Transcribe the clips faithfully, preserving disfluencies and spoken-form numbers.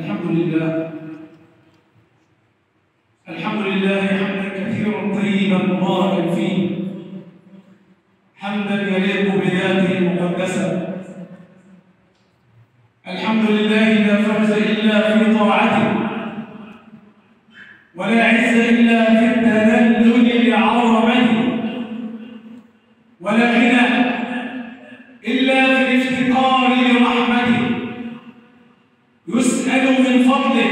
الحمد لله الحمد لله حمدا كثيرا طيبا مباركا فيه، حمدا يليق بذاته المقدسه. الحمد لله لا فوز الا في طاعته، ولا عز الا في التذلل لعظمته، ولا غنى الا في الافتقار لرحمته. يسأل من فضله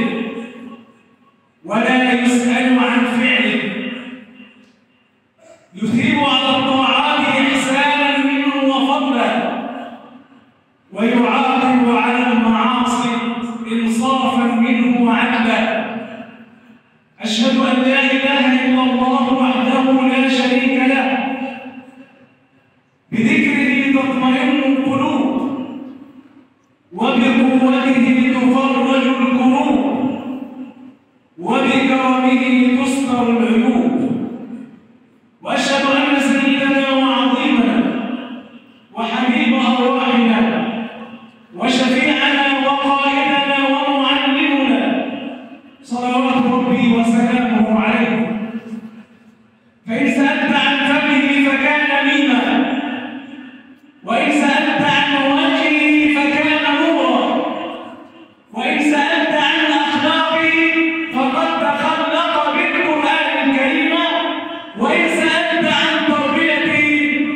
ولا يسأل عن فعله، يثيب على الطاعات إحسانا منه وفضلا، ويعاقب على المعاصي إنصافا منه وعدلا. أشهد أن لا إله إلا الله وحده لا شريك له، بذكره تطمئن القلوب، وبقوته تفرج الكروب، وبكرمه تستر العيوب. واشهد ان سيدنا وعظيمنا وحبيب ارواحنا وشفيعنا وقائدنا ومعلمنا صلوات ربي وسلامه عليه، فان سالت عن فمه فكان ميما، وان سالت عن وجهه فكان نورا، وان سالت عن اخلاقه فقد تخلق بالقران الكريم، وان سالت عن تربيته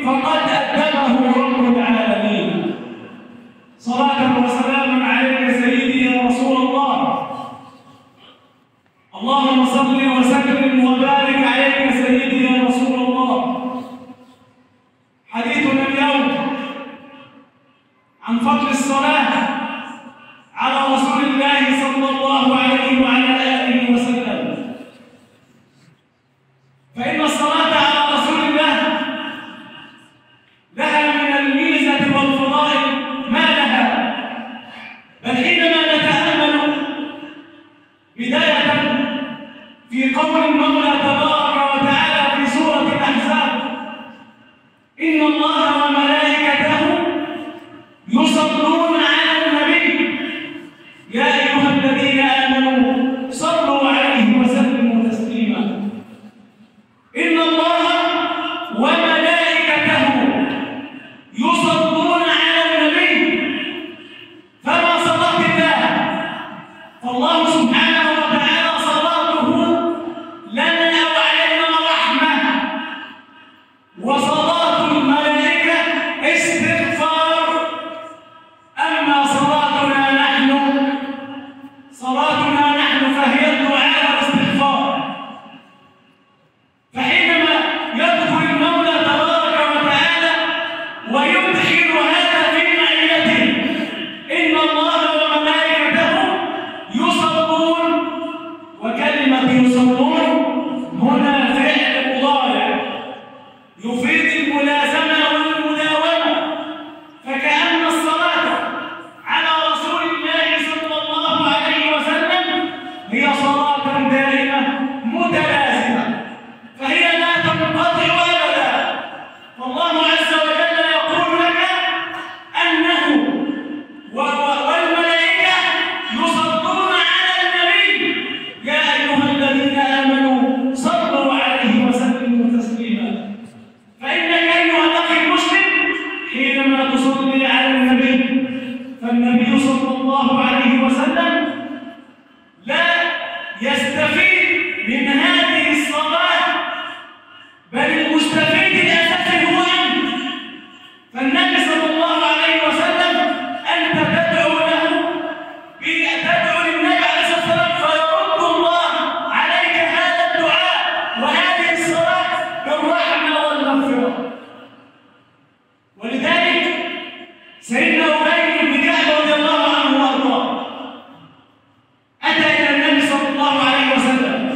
فقد ادبه رب العالمين. صلاه وسلام عليك يا سيدي يا رسول الله، اللهم صل وسلم وبارك عليك يا سيدي يا رسول الله. حديثنا اليوم عن فضل الصلاة على رسول الله صلى الله عليه وعلى آله وسلم، فإن الصلاة على رسول الله لها من الميزة والفضائل ما لها. بل حينما نتأمل بداية في قول المولى تبارك وتعالى في سورة الأحزاب: إن الله وملائكته يصلون على النبي يا أيها الذين آمنوا صلوا عليه وسلموا تسليما. إن الله وملائكته يصلون على النبي، فما صلاة الله فالله سبحانه وتعالى صلاته لنا وعلينا رحمة، وصلاة الملائكة استغفار. أما صلاتنا نحن صلاتنا نحن فهي الدعاء والاستغفار. فحينما يذكر المولى تبارك وتعالى ويدخل هذا في معيته، إن الله وملائكته يصلون، وكلمة يصلون هنا فعل مضارع يفيد الملازمة والمداومة، فكأن الصلاة على رسول الله صلى الله عليه وسلم هي صلاة دائمة متلازمة، فهي لا تنقطع أبدا. والله عز وجل يقول لنا أنه و- و- والملائكة يصلون على النبي يا أيها الذين آمنوا صلوا عليه وسلموا تسليما. فإنك أيها الأخ المسلم حينما تصلي على النبي، فالنبي صلى الله عليه وسلم لا يستفيد من هذه الصلاة، بل المستفيد الأساسي هو أنت. فالنبي صلى الله عليه وسلم أنت تدعو له، تدعو للنبي عليه الصلاة والسلام فيرد الله عليك هذا الدعاء وهذه الصلاة بالرحمة والمغفرة. ولذلك سيدنا أبي بن كعب رضي الله عنه وأرضاه أتى إلى النبي صلى الله عليه وسلم،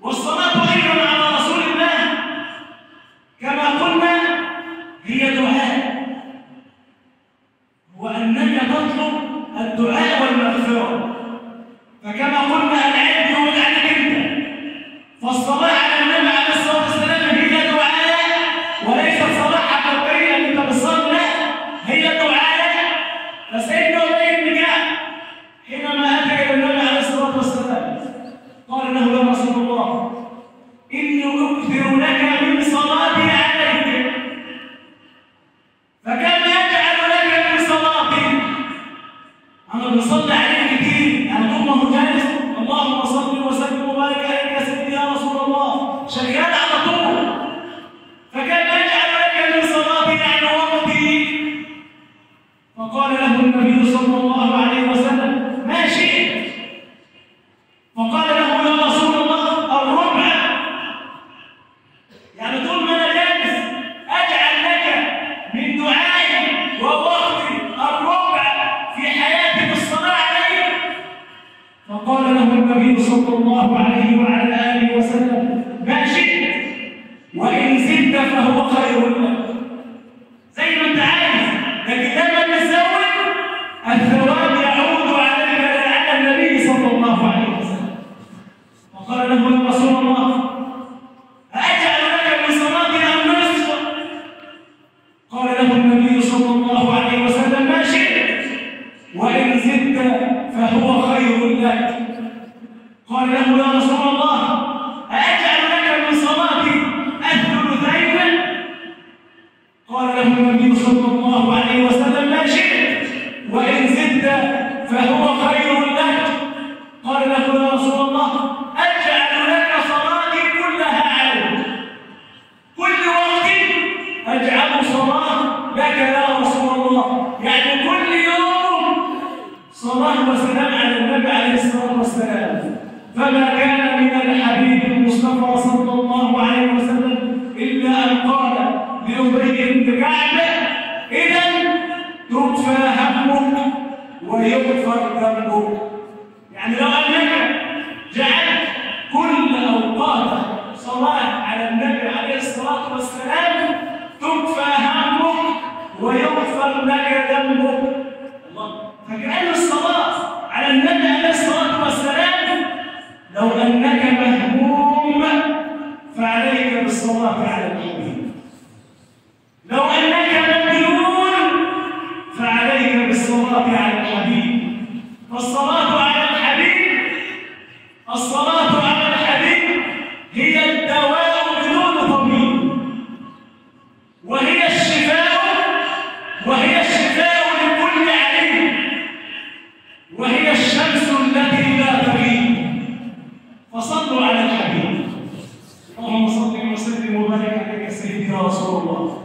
والصلاة أيضا على رسول الله كما قلنا هي دعاء، وأنك تطلب الدعاء والمغفرة. فكما قلنا العبد هو العبد أنت، فالصلاة على النبي عليه الصلاة والسلام هي دعاء، وليس صلاة حقيقية أنت بتصلي، هي دعاء. فسيدنا أبي بن كعب حين انا بنصلي عليه كتير، انا طول ما هو جالس اللهم صل وسلم وبارك عليك يا سيدي يا رسول الله، شغال على طول. فكان يجعل رجلا لصلاته عن وقته، فقال له النبي صلى الله عليه وسلم: ما شئت. فقال له: يا رسول الله، الربع، يعني طول ما انا جالس اجعل لك من دعائي ووقتي الربع في حياتي بالصلاه عليك. فقال له النبي صلى الله عليه وعلى اله وسلم: ما شئت، وان زدت فهو خير لك، زي ما انت عايز، لكن لما تزود الثواب يعود عليك على النبي صلى الله عليه وسلم. فقال له: يا رسول الله، أجعل لك من صلاتي أم نصفا؟ قال له النبي صلى الله عليه وسلم: ما شئت، وإن زدت فهو خير لك. قال له: يا رسول الله، أجعل لك من صلاتي الثلثين؟ قال له النبي صلى الله عليه وسلم: ما شئت، وإن زدت فهو خير لك. قال له: يا رسول الله، أجعل لك صلاتي كلها عليك، كل وقت أجعل صلاة لك يا رسول الله، يعني كل يوم صلاة وسلام على النبي عليه الصلاة والسلام. فما كان من الحبيب المصطفى صلى الله عليه وسلم إلا أن قال لأبي بن كعب: إذا ترفع همك ويغفر ذنبك. يعني لو أنك جعلت كل أوقات صلاة على النبي عليه الصلاة والسلام تكفى همك ويغفر لك ذنبك. فاجعل الصلاة على النبي عليه الصلاة والسلام. لو أنك مهموم فعليك بالصلاة على النبي. لو أنك مبذول فعليك بالصلاة على الحبيب. فالصلاة على الصلاة على الحبيب هي الدواء بدون طبيب، وهي الشفاء، وهي الشفاء لكل عليل، وهي الشمس التي لا تغيب. فصلوا على الحبيب. اللهم صل وسلم وبارك عليك يا سيدي يا رسول الله.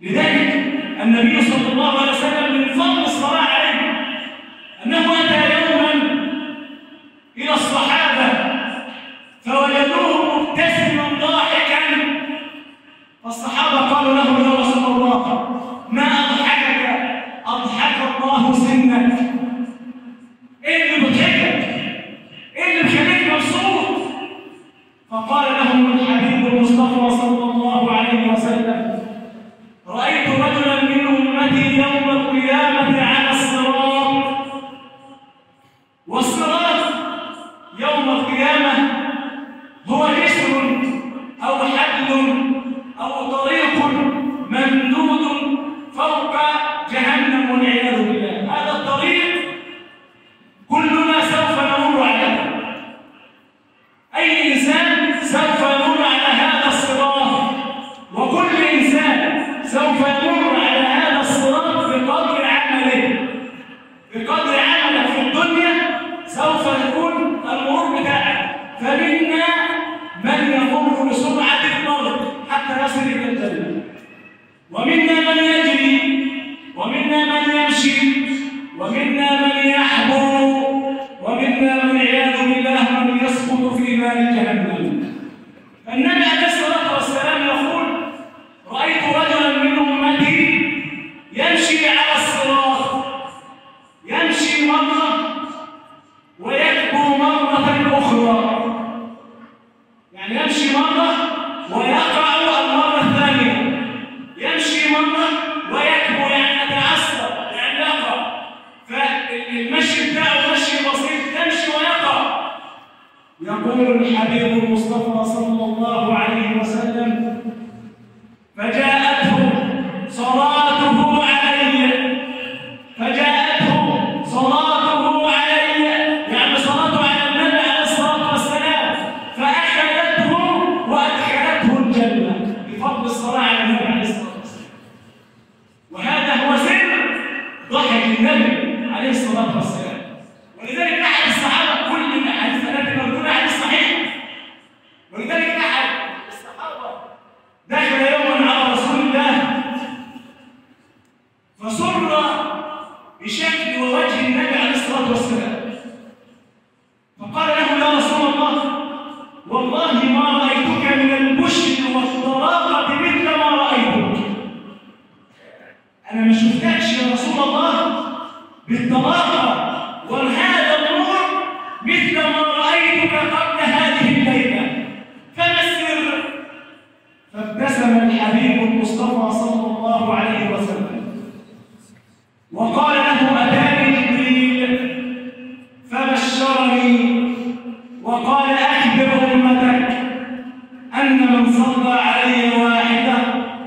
لذلك النبي صلى الله عليه وسلم من فضل الصلاة عليه أنه أتى إلى الصحابة فوجدوه مبتسما ضاحكا، فالصحابة قالوا له: يا رسول الله، ما أضحكك؟ أضحك الله سنك. إيه اللي بضحكك؟ إيه اللي بخليك مبسوط؟ فقال لهم الحبيب المصطفى صلى الله عليه وسلم: رأيت رجلا من أمتي يوم القيامة على الصراط، والصراط يوم القيامة هو جسر أو حبل أو طريق ممدود فوق جهنم والعياذ بالله. هذا الطريق كلنا سوف نمر عليه، أي إنسان سوف يمر على هذا الصراط، وكل إنسان سوف يمر على هذا الصراط بقدر عمله. بقدر عمله في الدنيا سوف يكون المرور بتاعك، فمنا من يمر بسرعة البرق حتى يصل إلى الجنة، ومنا من يجري، ومنا من يمشي، ومنا من يحبر، ومنا من عياذ بالله من يسقط في نار جهنم. فالنبي عليه الصلاة والسلام يقول: رأيت رجلا من أمتي يمشي على الصراط، يمشي مرة ويكبر مرة أخرى، يعني يمشي مرة ويقع المرة الثانية، يمشي مرة ويكبر، يعني يتعصب، يعني يقع. فالمشي بتاعه مشي بسيط، يمشي ويقع. يقول الحبيب المصطفى صلى الله عليه وسلم: فجاءته صلاته علي، فجاءته صلاته عليه بك قبل هذه الليله، فما السر؟ فابتسم الحبيب المصطفى صلى الله عليه وسلم وقال له اتاني جبريل فبشرني وقال اخبر امتك ان من صلى علي واحده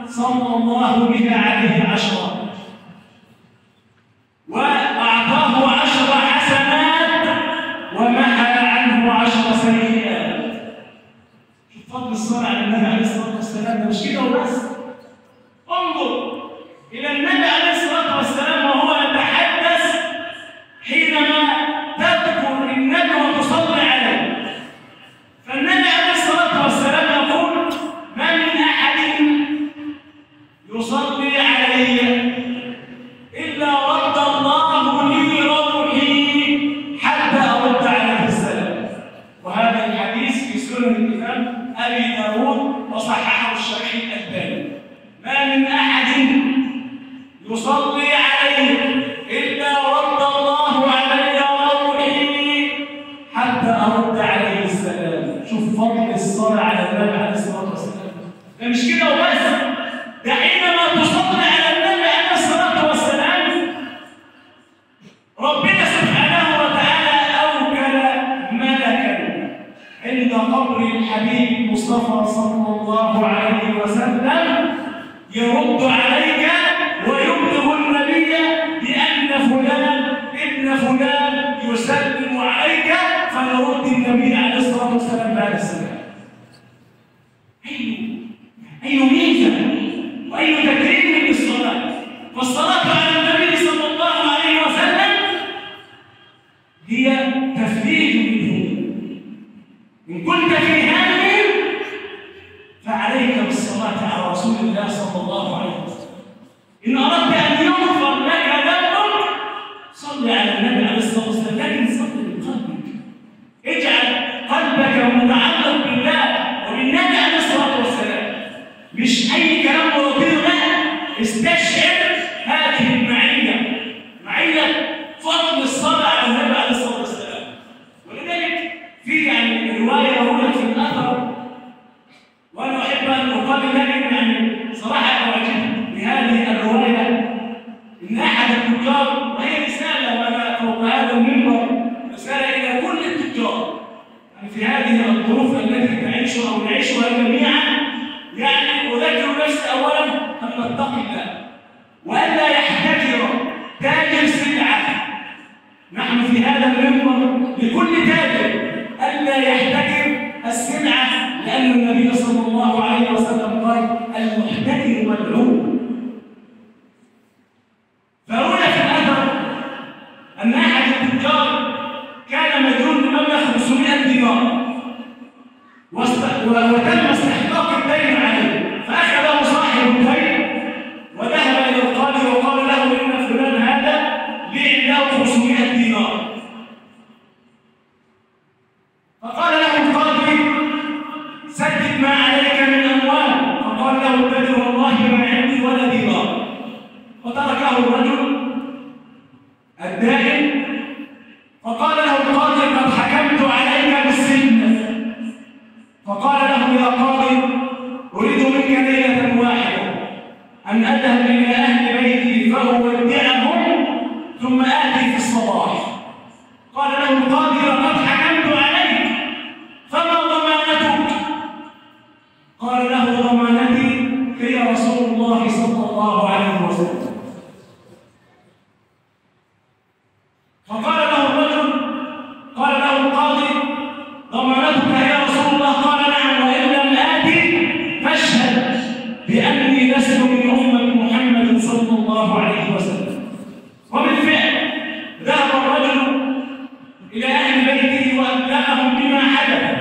صلى الله بها عليه عشره وأعطاه عشر حسنات ومحى عنه عشر سيئات. شوف فضل الصلاة على النبي عليه الصلاة والسلام، مش كده وبس. انظر إلى النبي عليه الصلاة والسلام وهو يتحدث حينما تذكر النبي وتصلي عليه، فالنبي عليه الصلاة والسلام يقول: ما من أحد يصلي علي إلا أبي داود وصححه الشيخ الألباني. ما من أحد يصلي عليه إلا رد الله علي روحي حتى أرد عليه السلام. شوف فضل الصلاة على النبي عليه الصلاة والسلام، ده مش كده وبس، ده حينما تصلي على النبي عليه الصلاة والسلام ربنا سبحانه وتعالى أوكل ملكا عند قبر الحبيب المصطفى صلى الله عليه وسلم يرد عليك ويبلغ النبي بأن فلان ابن فلان يسلم عليك، فيرد النبي عليه الصلاة والسلام بعد السلام. أي أي ميزة وأي تكريم للصلاة، والصلاة على النبي صلى الله عليه وسلم هي تفريج منه. إن كنت في هذا فعليك بالصلاة على رسول الله صلى الله عليه وسلم. إن أردت أن يغفر لك ذنبك صل على النبي عليه الصلاة والسلام، لكن صل بقلبك. اجعل قلبك متعلق بالله وبالنبي عليه الصلاة والسلام، مش أي كلام ويطير له. استشعر هذه المعية، معية فضل الصلاة على النبي عليه الصلاة والسلام. ولذلك في يعني رواية هنا في الأثر، وأنا أحب أن أقابل لكن يعني صراحة أعجب بهذه الرواية، إن أحد التجار، وهي رسالة وأنا فوق هذا المنبر رسالة إلى كل التجار في هذه الظروف التي تعيشها ونعيشها جميعا، يعني أذكر نفسي أولا أن نتقي الله وألا يحتكر تاجر سلعة. نحن في هذا المنبر لكل تاجر ألا يحتكر السلعة، لأن النبي صلى الله عليه وسلم قال: المحتكر ملعون. فهنا في الأثر أن أحد التجار كان مديون بمبلغ خمسمائة دينار، وتم استحقاق الدين عليه، فأخذه صاحب الدين وذهب إلى القاضي وقال له: إن فلان هذا لي عنده خمسمائة دينار. فقال له القاضي: سدد ما عليك من اموال. فقال له الرجل: والله ما عندي ولا دينار. فتركه الرجل الدائم، فقال له القاضي: قد حكمت عليك بالسجن. فقال له: يا قاضي، اريد منك ليله واحده ان اذهب الى اهل بيتي فاودعهم ثم اتي في الصباح. قال له القاضي: لقد حكمت عليك، فما قال له: ضمانتي هي رسول الله صلى الله عليه وسلم. فقال له الرجل، قال له القاضي: ضمانتك يا رسول الله؟ قال: نعم، وإن لم آتي فاشهد بأني لست من أمة محمد صلى الله عليه وسلم. وبالفعل ذهب الرجل إلى أهل بيته وأبلغهم بما حدث،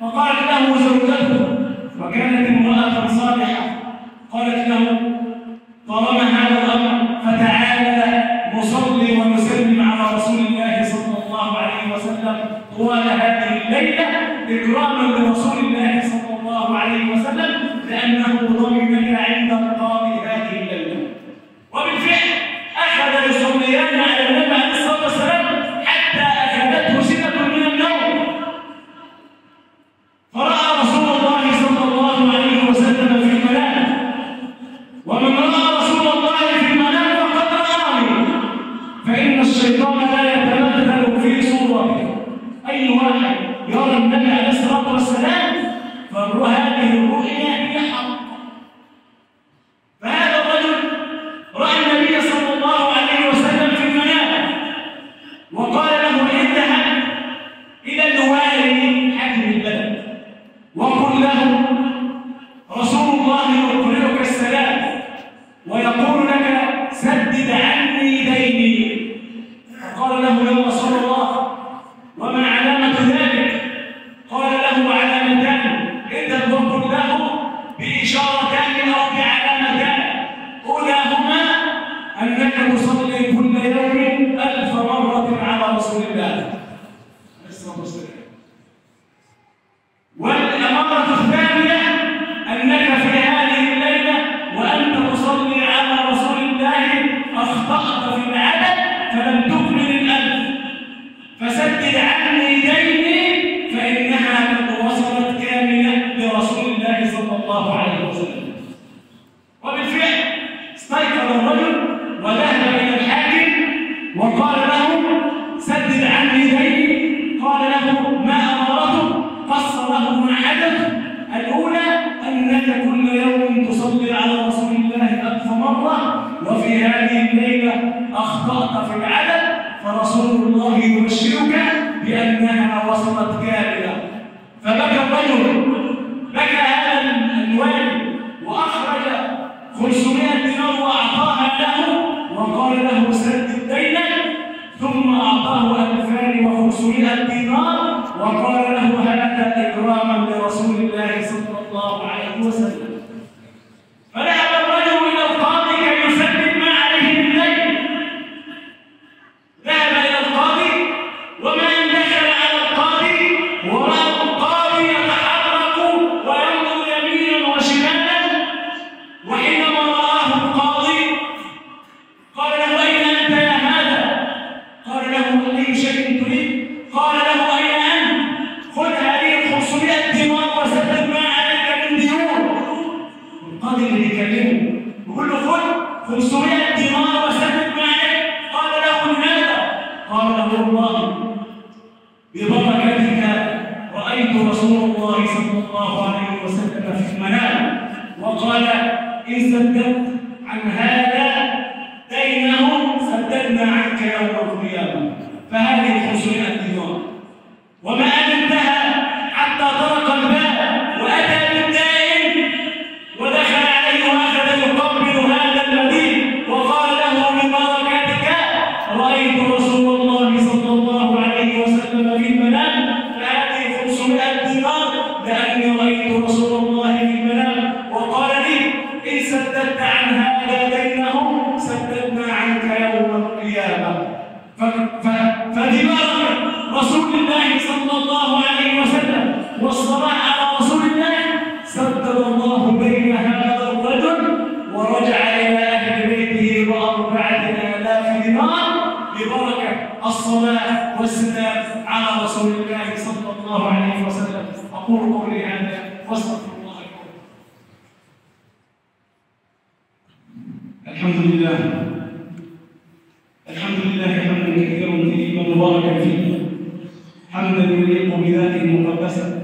فقالت له زوجته، وكانت امرأة صالحة، قالت له: طالما هذا الأمر فتعالى نصلي ونسلم على رسول الله صلى الله عليه وسلم طوال هذه الليلة إكراما لرسول الله صلى الله عليه وسلم، لأنه ضمنك عند القاضي هذه الليلة. وبالفعل أخذ يصليان على النبي عليه الصلاة والسلام حتى أخذته سنة من النوم، قال له لو أصر الله. ومن علامة ذلك؟ قال له علامتان إذا ضرب له بإشارتان أو بعلامتان، أولاهما أنك تصلي كل يوم ألف مرة على رسول الله. والأمارة الثانية أنك في هذه الليلة وأنت تصلي على رسول الله أخطأت في العدد فلم تكمل الألف، فسدد عني ديني فإنها قد وصلت كاملة لرسول الله صلى الله عليه وسلم. وبالفعل استيقظ الرجل وذهب إلى الحاكم وقال له سدد عني ديني. قال له ما أمرته؟ قص له ما حدث. الأولى أنك كل يوم تصلي على رسول الله ألف مرة وفي هذه الليلة أخطأت في العدد، فرسول الله يبشرك بأنها وصلت كاملة. فبكى الرجل، بكى هذا الوالد وأخرج خمسمائة دينار وأعطاها له وقال له سدد دينك، ثم أعطاه ألفان وخمسمائة دينار وقال له هذا إكراما لرسول الله صلى الله عليه وسلم. فذهب الرجل إلى القاضي كي يسدد ما عليه من دين. ذهب إلى القاضي وما إن دخل على القاضي ورأى القاضي يتحرك وينظر يمينا وشمالا، وحينما رآه القاضي قال له أين أنت يا هذا؟ قال له أي شيء تريد؟ قال له أين أنت؟ خذ هذه خمسمائة دينار وسدد ما عليك من ديون. القاضي اللي يكلمه يقول له خذ خمسمائة دينار وسدد ما عليك. قال له لماذا؟ قال له والله ببركتك رأيت رسول الله صلى الله عليه وسلم في المنام وقال إن سددت عن هذا دينه سددنا عنك يوم القيامة، فهذه خمسمائة دينار. وما أن انتهى حتى طرق الباب وأتى بالدائم ودخل عليه وأخذ يقبل هذا المدين وقال له ببركتك رأيت رسول الله صلى الله عليه وسلم في المنام، فهذه خمسمائة دينار لأني رأيت رسول الله في المنام وقال لي إن سددت عن هذا دينه سددنا عنك يوم القيامة. فدماغ رسول الله صلى الله عليه وسلم والصلاة على رسول الله سدد الله بين هذا الرجل ورجع إلى أهل بيته وأربعة آلاف دينار ببركة الصلاة والسلام على رسول الله صلى الله عليه وسلم. أقول قولي هذا واستغفر الله لكم. الحمد لله الحمد لله حمدا كثيرا طيبا مباركا فيه، حمدا يليق بذاته المقدسه.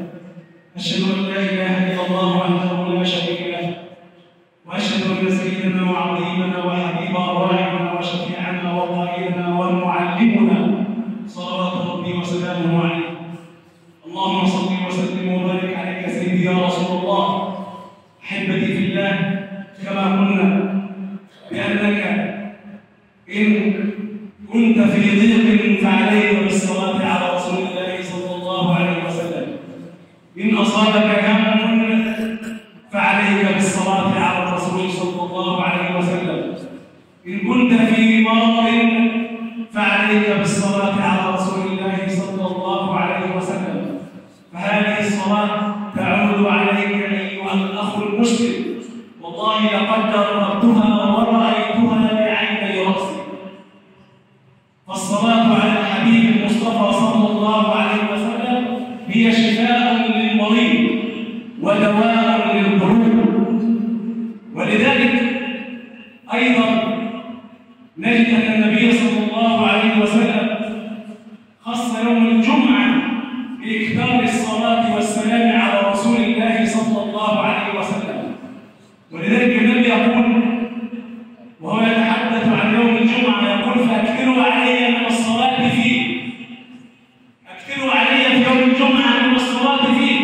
اشهد ان لا اله الا الله وحده لا شريك له، واشهد ان سيدنا وعظيمنا وحبيبنا وراعنا وشفيعنا وقائدنا ومعلمنا صلوات ربي وسلامه عليه. اللهم صل وسلم وبارك عليك سيدي يا رسول الله. احبتي في الله، كما قلنا بانك إن كنت في ضيق فعليك بالصلاة على رسول الله صلى الله عليه وسلم. إن أصابك هم فعليك بالصلاة على الرسول صلى الله عليه وسلم. إن كنت في مرض فعليك بالصلاة على رسول الله صلى الله عليه وسلم. فهذه الصلاة تعود عليك أيها الأخ المسلم، والله لقد جربتها ورأيتها بعيني رأسي. الصلاة على الحبيب المصطفى صلى الله عليه وسلم هي شفاء للمريض ودواء للقلوب. ولذلك أيضا نجد أن النبي صلى الله عليه وسلم خص يوم الجمعة بإكثار الصلاة والسلام على رسول الله صلى الله عليه وسلم. ولذلك النبي يقول وهو يتحدث عن يوم الجمعة يقول فأكثروا علي من الصلاة فيه، أكثروا علي في يوم الجمعة من الصلاة فيه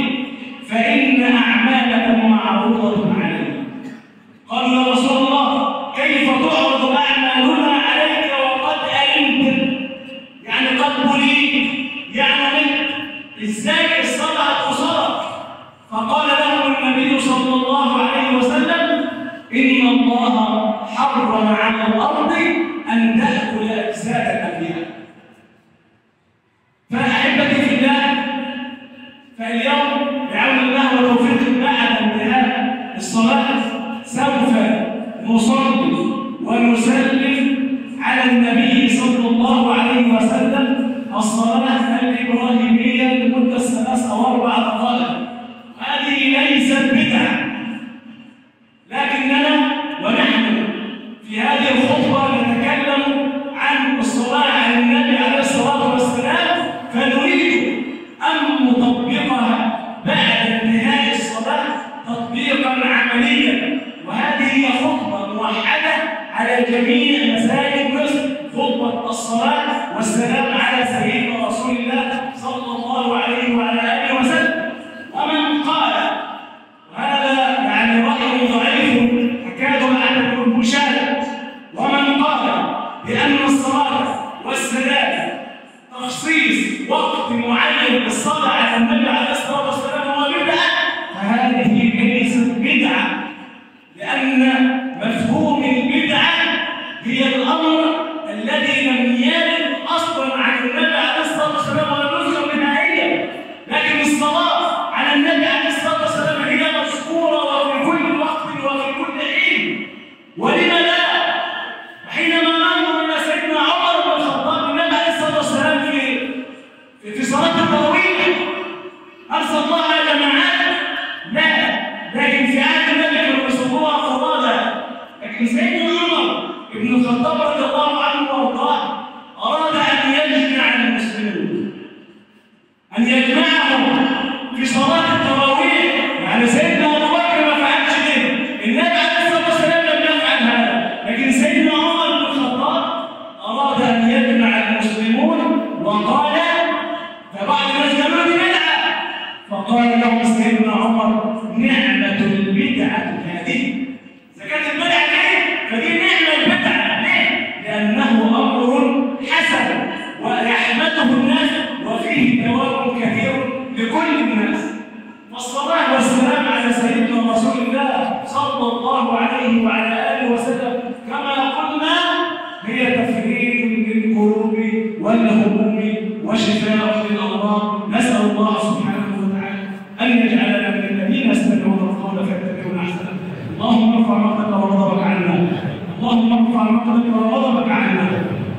فإن أعمالكم معروضة علي. قالوا يا رسول الله كيف تعرض أعمالنا عليك وقد ألمت؟ حرم على الأرض أن تأكل أجساد الأنبياء. فأحبتي في الله، فاليوم بعون الله وتوفيقه بعد انتهاء الصلاة سوف نصلي ونسلم على النبي صلى الله عليه وسلم الصلاة الإبراهيمية لمدة ثلاث أو أربع دقائق. هذه ليست بدعة، لكننا ونحن في هذه الخطبة نتكلم عن الصلاة على النبي عليه الصلاة والسلام، فنريد أن نطبقها بعد انتهاء الصلاة تطبيقا عمليا. وهذه هي خطبة موحدة على جميع مساجد مصر، خطبة الصلاة والسلام على سيدنا رسول الله صلى الله عليه وعلى آله وسلم. ومن قال هذا يعني رأي ضعيف أكاد أعلم المشاهد، ومن قال بأن الصلاة والسلام تخصيص وقت معين للصلاة على النبي عليه الصلاة والسلام هو بدعة، فهذه ليست بدعة، لأن مفهوم البدعة هي الأمر الذي لم يرد أصلاً عن النبي عليه الصلاة والسلام ولا نذكر نهائياً. لكن الصلاة على النبي عليه الصلاة والسلام هي مذكورة وفي كل وقت وفي كل حين، ولما لا؟ حينما ننظر إلى سيدنا عمر بن الخطاب النبي عليه الصلاة والسلام في في صلاة التراويح هل صلاها جماعات؟ لا، لكن في عهد النبي كانوا يصلوها فرادا. لكن سيدنا عمر بن الخطاب رضي الله عنه أراد أن يجمع المسلمين، أن يجمعهم في صلاة التراويح. يعني سيدنا أبو بكر ما فعلش كده، النبي عليه الصلاة والسلام لم يفعل هذا، لكن سيدنا عمر بن الخطاب أراد أن يجمع المسلمون وقال، فبعض الناس قالوا دي بدعة، فقال لهم سيدنا عمر نعمة البدعة هذه. إذا كانت البدعة دي فدي نعمة البدعة، ليه؟ لأنه أمر حسن ويحمده الناس وفيه ثواب كثير لكل الناس. والصلاة والسلام على سيدنا رسول الله صلى الله عليه وعلى آله وسلم كما قلنا هي تفريج للكروب والهموم وشفاء للأمراض. نسأل الله سبحانه وتعالى أن يجعلنا من الذين يستمعون القول فيتبعون أحسنه. اللهم ارفع مقتك وغضبك عنا، اللهم ارفع مقتك وغضبك عنا،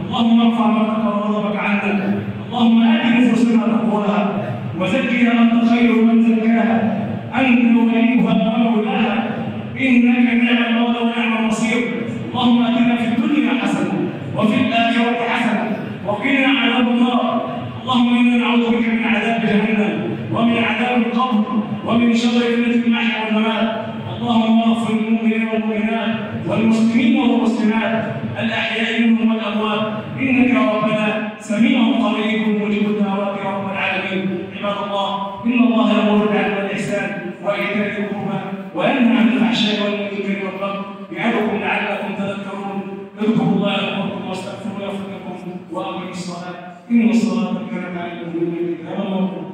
اللهم ارفع مقتك وغضبك عنا. اللهم آت نفوسنا تقواها وزكها أنت خير من زكاها، أنت وليها ومولاها، إنك نعم المولى ونعم النصير. اللهم آتنا في الدنيا حسنة وفي الآخرة حسنة وقنا عذاب النار. اللهم إنا نعوذ بك من عذاب جهنم ومن عذاب القبر ومن شر فتنة المحيا والممات. اللهم اغفر للمؤمنين والمؤمنات والمسلمين والمسلمات الأحياء منهم والأموات، إنك ربنا سميع قريب مجيب الدعوات يا رب العالمين. عباد الله، إن الله يأمر بالعدل والإحسان وإيتاء ذي القربى وينهى عن الفحشاء والمنكر والبغي يعظكم لعلكم تذكرون. اذكروا الله يذكركم واستغفروه يغفر لكم وأقيموا الصلاة، إن الصلاة كانت على المؤمنين كتابا موقوتا.